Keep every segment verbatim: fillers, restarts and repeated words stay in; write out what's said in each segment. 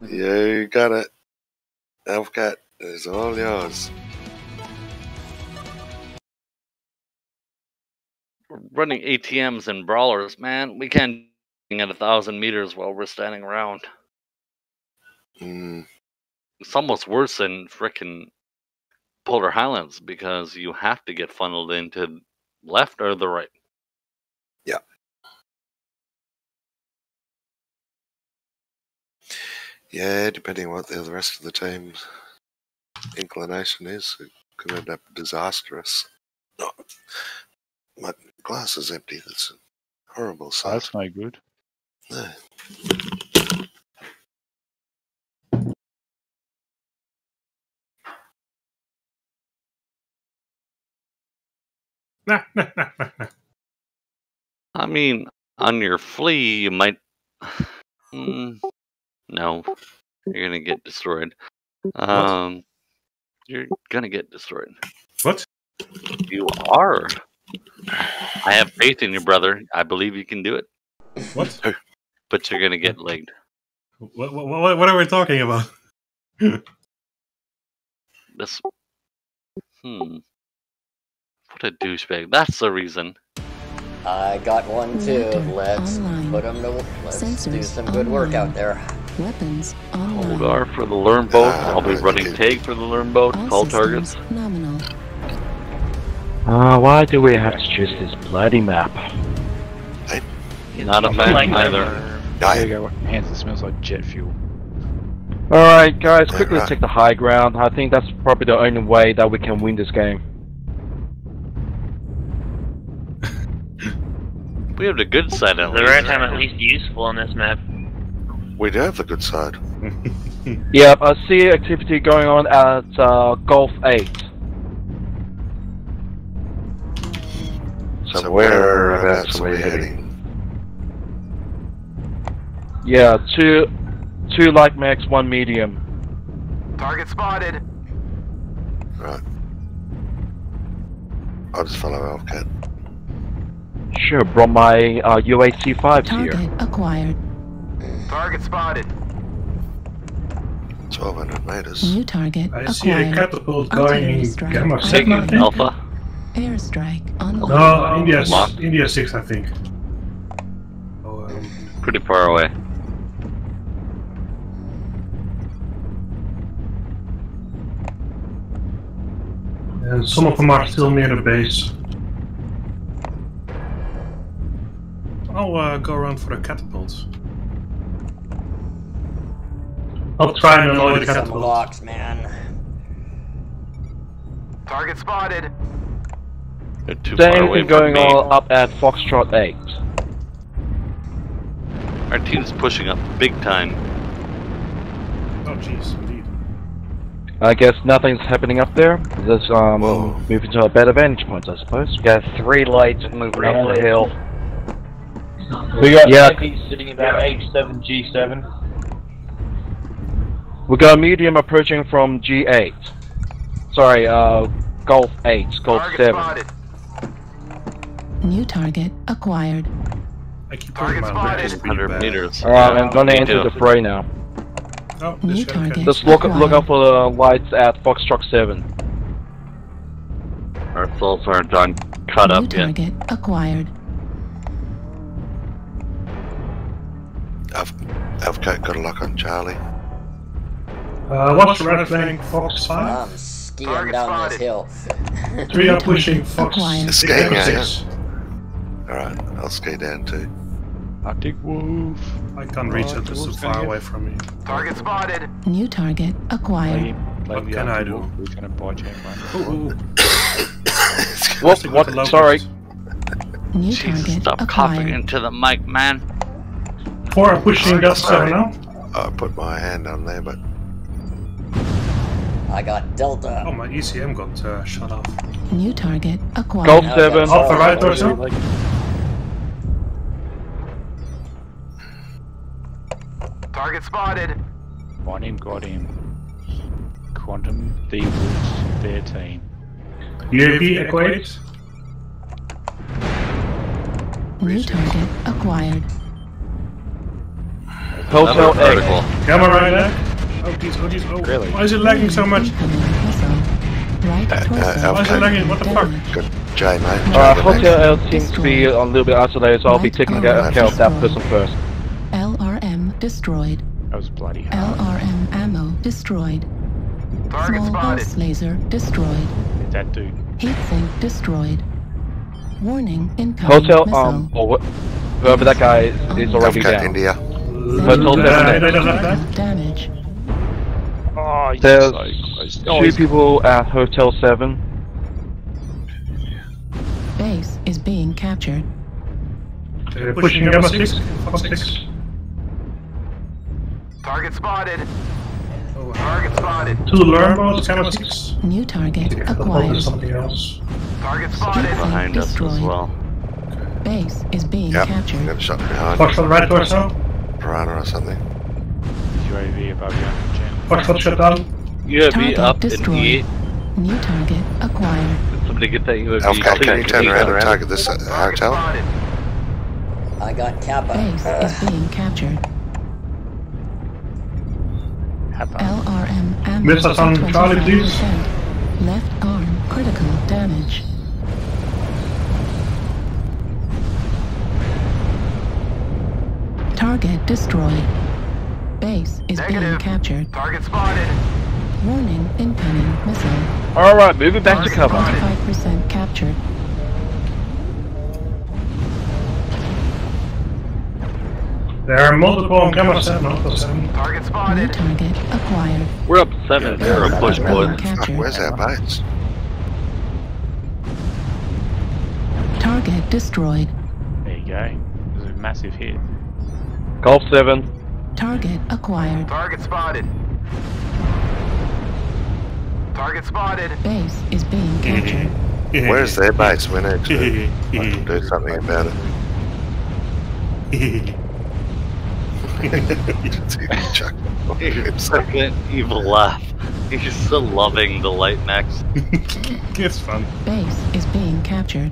You got it. Elfcat is all yours. We're running A T Ms and brawlers, man. We can't at a thousand meters while we're standing around. Mm. It's almost worse than frickin' Polar Highlands because you have to get funneled into left or the right. Yeah. Yeah, depending on what the rest of the team's inclination is, it could end up disastrous. Oh, my glass is empty. That's a horrible sight. That's no good. No. I mean, on your flea, you might... Mm, no. You're going to get destroyed. Um, what? You're going to get destroyed. What? You are. I have faith in you, brother. I believe you can do it. What? But you're going to get legged. What, what, what are we talking about? This... Hmm... What a douchebag. That's the reason. I got one too. Let's online. Put him to work. Let's Sensors do some good online. Work out there. Weapons online. Olgar for the learn boat. I'll be running tag for the learn boat. All Call targets. Nominal. Uh, why do we have to choose this bloody map? I, Not a fan like either. There you go. Hands that smells like jet fuel. Alright guys, quickly let's take the high ground. I think that's probably the only way that we can win this game. We have the good side at least. The red time at least useful on this map. We do have the good side. Yep, I see activity going on at uh, Golf eight. So, so whereabouts are we heading? Yeah, two, two light max, one medium. Target spotted. Right. I'll just follow Elfcat. Sure, brought my uh, U A C five here. Target acquired. Target spotted. twelve hundred meters. New target I acquired. I see a catapult going in Gamma seven, I think. Alpha. Airstrike on No, India, India six, I think. Oh, um, pretty far away. And some of them are still near the base. I'll uh, go around for the catapults. I'll try and annoy the catapults. Blocks, man. Target spotted. Is there anything going on up at Foxtrot eight? Our team's pushing up big time. Oh jeez, indeed. I guess nothing's happening up there. Let's um, move into a better vantage point, I suppose. We got three lights moving yeah. up the hill. We got yeah. sitting about H seven G seven. We got a medium approaching from G eight. Sorry, uh, Golf eight, Golf seven. New target acquired. I keep target spotted. one hundred meters. Alright, yeah, I'm gonna enter the fray now. Oh, New target Let's look, look out for the lights at Foxtrot seven. Our souls aren't done cut New up yet. Target acquired. I've, I've got a lock on Charlie. Uh, what's the red flank? Fox five? I'm skiing Target down spotted. This hill. Three are pushing Fox skiing, six. Alright, I'll ski down too. Arctic Wolf. I can't reach it, it's too far away from me. Target spotted. New target acquired. What can I do? We're gonna barge him right now. What? Sorry. New Jesus, stop coughing into the mic, man. Four are pushing us seven now. I put my hand on there, but I got Delta. Oh, my E C M got uh, shut off. New target acquired. Golf seven, off the right or so. Target spotted. Got him, got him. Quantum Thieves, their team. U A V acquired. New target acquired. Hotel A. Gamma right now. Oh geez, oh geez, oh. Really? Why is it lagging so much? Right uh, uh, Why is it lagging? What the fuck? Good J, mate. Uh, Hotel L seems to be a little bit isolated, so I'll be taking care of that person first. L R M destroyed. That was bloody hell. L R M ammo destroyed. Target Small pulse laser destroyed. It's that dude. Heatsink destroyed. Warning incoming Hotel missile. Um or what? Whoever that guy is, is already down. India. Hotel seven. Damage. Oh, there's so two people at Hotel seven. Base is being captured. They're pushing Gamma six. Gamma six. Target spotted. Target spotted. To the alarm box, Gamma six. New target yeah, acquired. Something else. Target spotted. Behind us destroyed. As well. Base is being yep. captured. Yep, shot behind. Fox on the right door, so? Piranha or something. U A V above you. Fox on shut down. U A V up destroyed. In E. New target acquired. Did somebody get that U A V? Elfcat, can you turn around and target this uh, hotel? I got Kappa. Base uh. is being captured. L R M ammo. Miss us on Charlie, please. Left arm critical damage. Target destroyed. Base is Negative. Being captured. Target spotted. Warning incoming missile. Alright, moving back to cover. twenty-five percent captured. There are multiple on camera seven, also seven. Target spotted. New target acquired. We're up seven. Yeah, they're a push, boy. Fuck, where's that base? Target destroyed. There you go. There's a massive hit. Golf seven. Target acquired. Target spotted. Target spotted. Base is being captured. Where's their base? We need to I can do something about it. It's like an evil laugh. He's still loving the light, Max. It's fun. Base is being captured.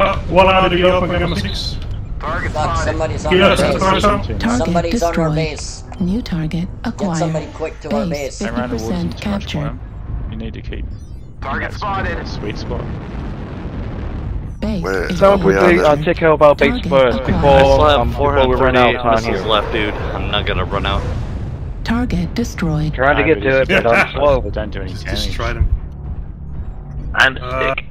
Uh, one out of the open Gamma six. Target Fuck, somebody's on our base. Target somebody's destroyed. On our base. New target acquired. Get somebody quick to base our base. fifty percent captured. You need to keep... Target spotted. Sweet spot. Base Where, is someone please uh, take care of our base first before, um, before we run out of time here. Left, dude. I'm not gonna run out. Target destroyed. Trying to get to it, but I'm slow. Don't do any damage. Just try them. I'm sick.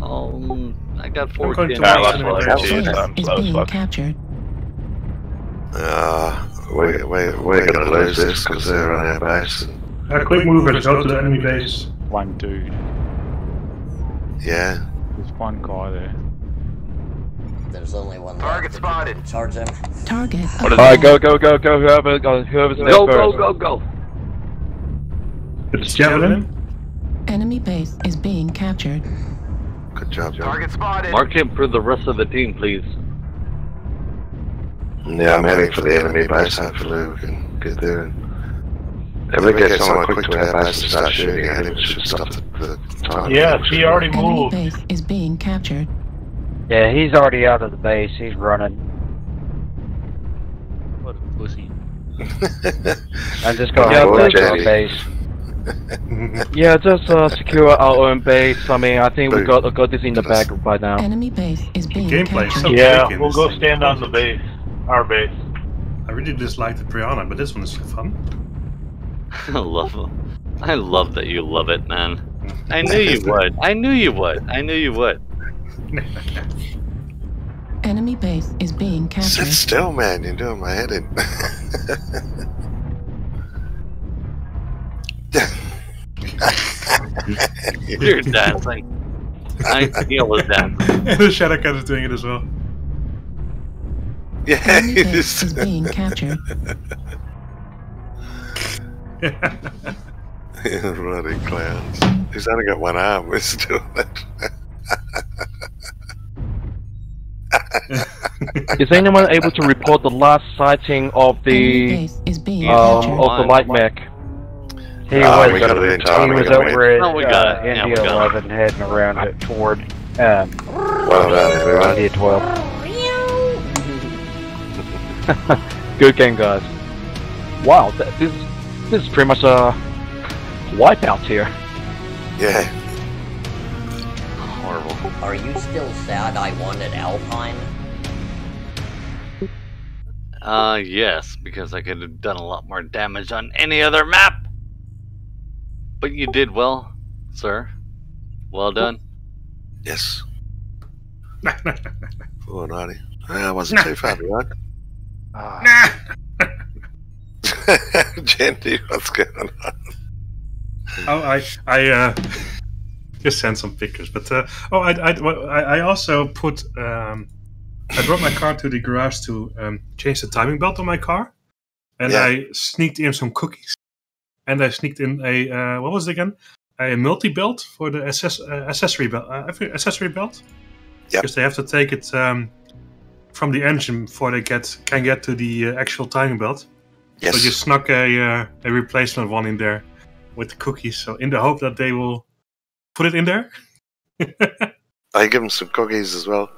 Oh, I got fourteen. I'm being captured. Uh, we we we're gonna lose this because they're on our base. A quick move and go to the enemy base. One dude. Yeah. There's one guy there. There's only one. Target spotted. Charge him. Target. Alright, go, go, go, go. Whoever, go, whoever's there go, first. Go, go, go, go. It's Javelin. Enemy base is being captured. Good job, Javelin. Target spotted. Mark him for the rest of the team, please. Yeah, I'm heading for the enemy base. Hopefully we can get there. And if we get someone quick to our base and start shooting at him, we should stop the. Yeah, he already moved. Enemy base is being captured. Yeah, he's already out of the base. He's running. What a pussy. I'm just going out back to our base. Yeah, just uh, secure our own base. I mean, I think we got got this in the bag by now. Enemy base is being captured. Yeah, we'll go stand on the base, our base. I really dislike the Piranha, but this one is fun. I love it. I love that you love it, man. I knew you would. I knew you would. I knew you would. Enemy base is being captured. Sit still, man. You're doing my head in. You're dancing. I feel it dancing. And the Shadowcat is doing it as well. Yeah, enemy base is being captured. Bloody clowns. He's only got one arm, we're still that. Is anyone able to report the last sighting of the um, of the light mech? He oh, was, got it he was over at oh, uh, yeah, India eleven heading around it toward um, well done, India twelve. Good game, guys. wow, this this is pretty much a wipeout here. Yeah. Horrible. Are you still sad I won at Alpine? Uh, yes, because I could have done a lot more damage on any other map. But you did well, sir. Well done. Yes. Poor Naughty. I wasn't too far behind. Nah. Jandy, what's going on? Oh, I, I uh, just sent some pictures. But uh, oh, I, I, I also put. Um, I brought my car to the garage to um, change the timing belt on my car, and yeah. I sneaked in some cookies, and I sneaked in a uh, what was it again? A multi belt for the access, uh, accessory belt. Uh, accessory belt. Yeah. Because they have to take it um, from the engine before they get can get to the uh, actual timing belt. Yes. So you snuck a uh, a replacement one in there with the cookies, so in the hope that they will put it in there. I give them some cookies as well.